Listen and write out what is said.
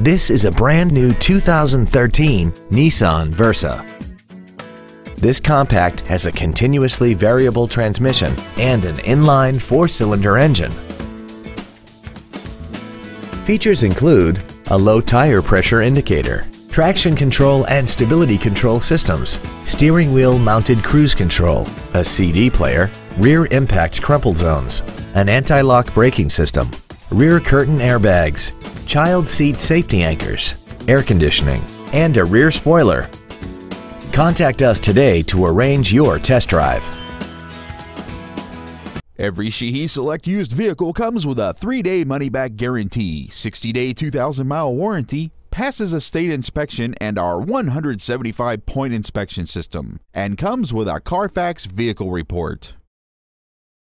This is a brand new 2013 Nissan Versa. This compact has a continuously variable transmission and an inline four-cylinder engine. Features include a low tire pressure indicator, traction control and stability control systems, steering wheel mounted cruise control, a CD player, rear impact crumple zones, an anti-lock braking system, rear curtain airbags, child seat safety anchors, air conditioning, and a rear spoiler. Contact us today to arrange your test drive. Every Sheehy Select used vehicle comes with a 3-day money-back guarantee, 60-day 2,000-mile warranty, passes a state inspection and our 175-point inspection system, and comes with a Carfax vehicle report.